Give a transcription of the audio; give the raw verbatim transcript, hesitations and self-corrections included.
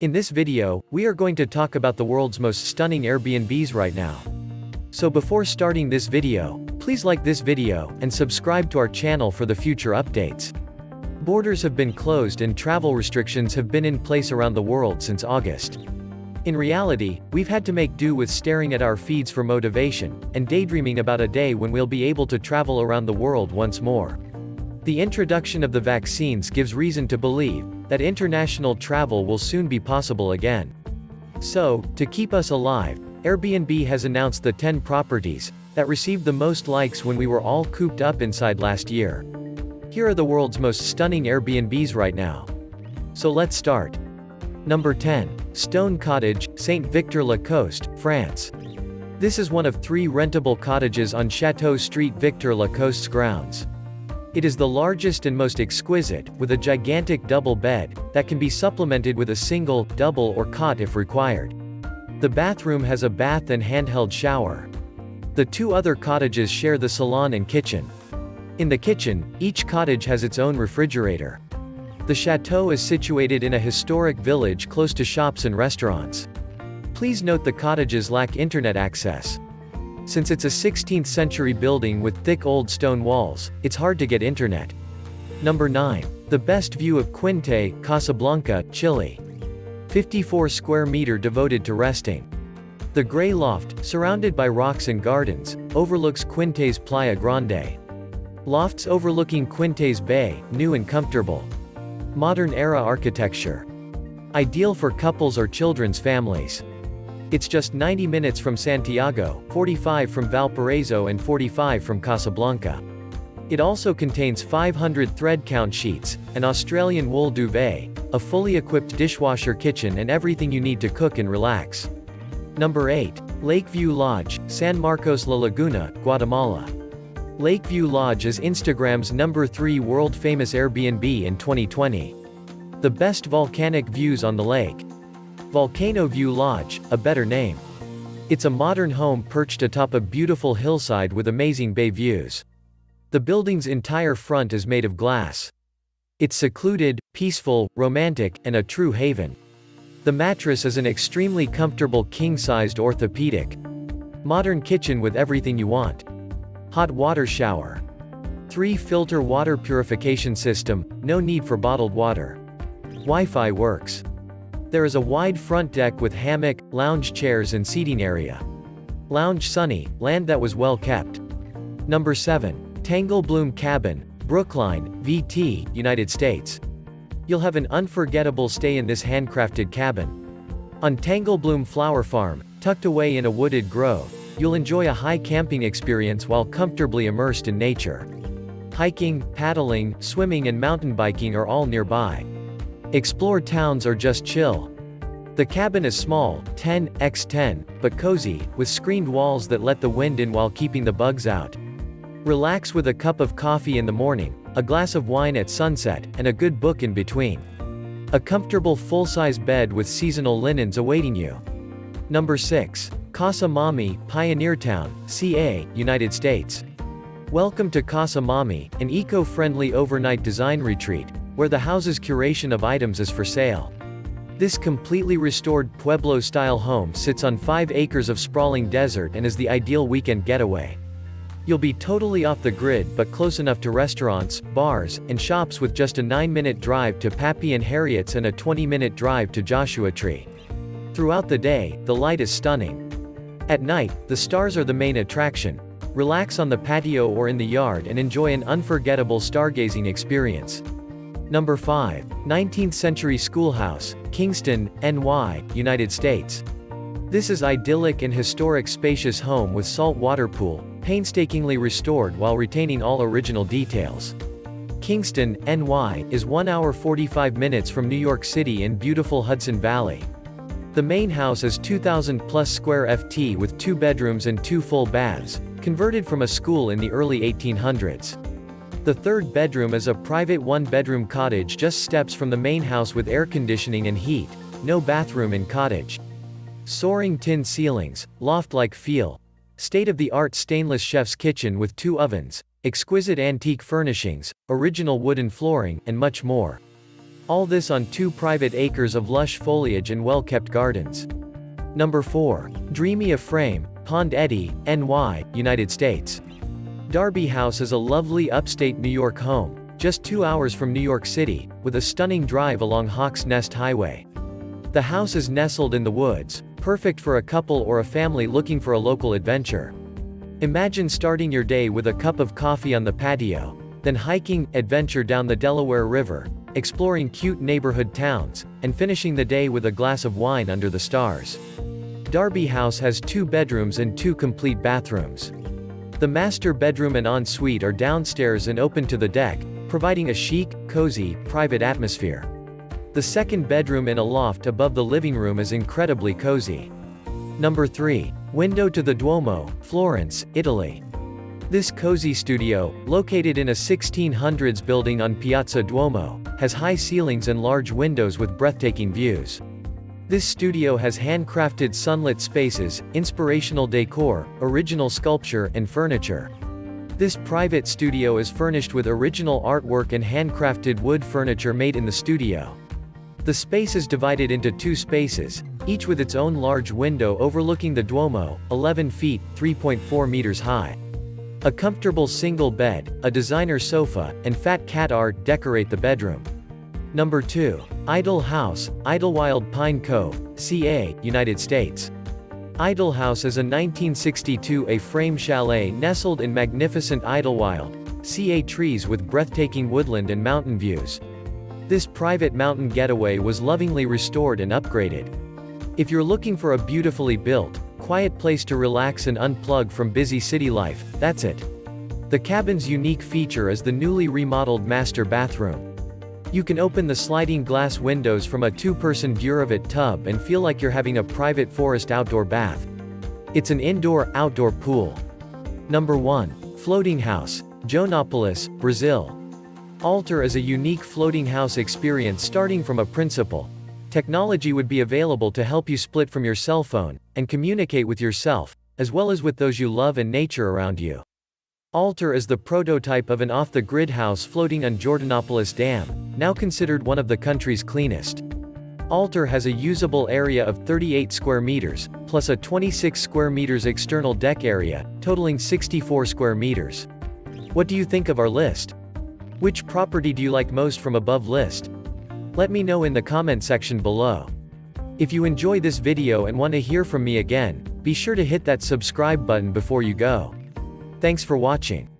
In this video, we are going to talk about the world's most stunning Airbnbs right now. So before starting this video, please like this video, and subscribe to our channel for the future updates. Borders have been closed and travel restrictions have been in place around the world since August. In reality, we've had to make do with staring at our feeds for motivation, and daydreaming about a day when we'll be able to travel around the world once more. The introduction of the vaccines gives reason to believe that international travel will soon be possible again. So, to keep us alive, Airbnb has announced the ten properties that received the most likes when we were all cooped up inside last year. Here are the world's most stunning Airbnbs right now. So let's start. Number ten. Stone Cottage, Saint-Victor-la-Coste, France. This is one of three rentable cottages on Château Saint-Victor-la-Coste's grounds. It is the largest and most exquisite, with a gigantic double bed that can be supplemented with a single, double or cot if required. The bathroom has a bath and handheld shower. The two other cottages share the salon and kitchen. In the kitchen, each cottage has its own refrigerator. The chateau is situated in a historic village close to shops and restaurants. Please note the cottages lack internet access. Since it's a sixteenth century building with thick old stone walls, it's hard to get internet. Number nine. The best view of Quintay, Casablanca, Chile. fifty-four square meter devoted to resting. The gray loft, surrounded by rocks and gardens, overlooks Quintay's Playa Grande. Lofts overlooking Quintay's Bay, new and comfortable. Modern era architecture. Ideal for couples or children's families. It's just ninety minutes from Santiago, forty-five from Valparaiso and forty-five from Casablanca. It also contains five hundred thread count sheets, an Australian wool duvet, a fully equipped dishwasher kitchen and everything you need to cook and relax. Number eight. Lakeview Lodge, San Marcos La Laguna, Guatemala. Lakeview Lodge is Instagram's number three world-famous Airbnb in twenty twenty. The best volcanic views on the lake. Volcano View Lodge, a better name. It's a modern home perched atop a beautiful hillside with amazing bay views. The building's entire front is made of glass. It's secluded, peaceful, romantic, and a true haven. The mattress is an extremely comfortable king-sized orthopedic. Modern kitchen with everything you want. Hot water shower. Three-filter water purification system, no need for bottled water. Wi-Fi works. There is a wide front deck with hammock, lounge chairs and seating area. Lounge sunny, land that was well kept. Number seven. Tanglebloom Cabin, Brookline, V T, United States. You'll have an unforgettable stay in this handcrafted cabin. On Tanglebloom Flower Farm, tucked away in a wooded grove, you'll enjoy a high camping experience while comfortably immersed in nature. Hiking, paddling, swimming and mountain biking are all nearby. Explore towns or just chill. The cabin is small, ten by ten, but cozy, with screened walls that let the wind in while keeping the bugs out. Relax with a cup of coffee in the morning, a glass of wine at sunset, and a good book in between. A comfortable full-size bed with seasonal linens awaiting you. Number six. Casa Mami, Pioneertown, C A, United States. Welcome to Casa Mami, an eco-friendly overnight design retreat, where the house's curation of items is for sale. This completely restored Pueblo-style home sits on five acres of sprawling desert and is the ideal weekend getaway. You'll be totally off the grid but close enough to restaurants, bars, and shops with just a nine minute drive to Pappy and Harriet's and a twenty minute drive to Joshua Tree. Throughout the day, the light is stunning. At night, the stars are the main attraction. Relax on the patio or in the yard and enjoy an unforgettable stargazing experience. Number five. nineteenth century Schoolhouse, Kingston, N Y, United States. This is idyllic and historic spacious home with salt water pool, painstakingly restored while retaining all original details. Kingston, N Y, is one hour forty-five minutes from New York City in beautiful Hudson Valley. The main house is two thousand plus square feet with two bedrooms and two full baths, converted from a school in the early eighteen hundreds. The third bedroom is a private one-bedroom cottage just steps from the main house with air conditioning and heat, no bathroom in cottage. Soaring tin ceilings, loft-like feel. State-of-the-art stainless chef's kitchen with two ovens, exquisite antique furnishings, original wooden flooring, and much more. All this on two private acres of lush foliage and well-kept gardens. Number four. Dreamy A Frame, Pond Eddy, N Y, United States. Darby House is a lovely upstate New York home, just two hours from New York City, with a stunning drive along Hawk's Nest Highway. The house is nestled in the woods, perfect for a couple or a family looking for a local adventure. Imagine starting your day with a cup of coffee on the patio, then hiking, adventure down the Delaware River, exploring cute neighborhood towns, and finishing the day with a glass of wine under the stars. Darby House has two bedrooms and two complete bathrooms. The master bedroom and ensuite are downstairs and open to the deck, providing a chic, cozy, private atmosphere. The second bedroom in a loft above the living room is incredibly cozy. Number three. Window to the Duomo, Florence, Italy. This cozy studio, located in a sixteen hundreds building on Piazza Duomo, has high ceilings and large windows with breathtaking views. This studio has handcrafted sunlit spaces, inspirational decor, original sculpture, and furniture. This private studio is furnished with original artwork and handcrafted wood furniture made in the studio. The space is divided into two spaces, each with its own large window overlooking the Duomo, eleven feet, three point four meters high. A comfortable single bed, a designer sofa, and fat cat art decorate the bedroom. Number two. Idle House, Idlewild Pine Cove, C A, United States. Idle House is a nineteen sixty-two A-frame chalet nestled in magnificent Idlewild, C A trees with breathtaking woodland and mountain views. This private mountain getaway was lovingly restored and upgraded. If you're looking for a beautifully built, quiet place to relax and unplug from busy city life, that's it. The cabin's unique feature is the newly remodeled master bathroom. You can open the sliding glass windows from a two-person durovet tub and feel like you're having a private forest outdoor bath. It's an indoor-outdoor pool. Number one. Floating House, Joanápolis, Brazil. Alter is a unique floating house experience starting from a principle. Technology would be available to help you split from your cell phone, and communicate with yourself, as well as with those you love and nature around you. Alter is the prototype of an off-the-grid house floating on Jordanápolis Dam, now considered one of the country's cleanest. Alter has a usable area of thirty-eight square meters, plus a twenty-six square meters external deck area, totaling sixty-four square meters. What do you think of our list? Which property do you like most from above list? Let me know in the comment section below. If you enjoy this video and want to hear from me again, be sure to hit that subscribe button before you go. Thanks for watching.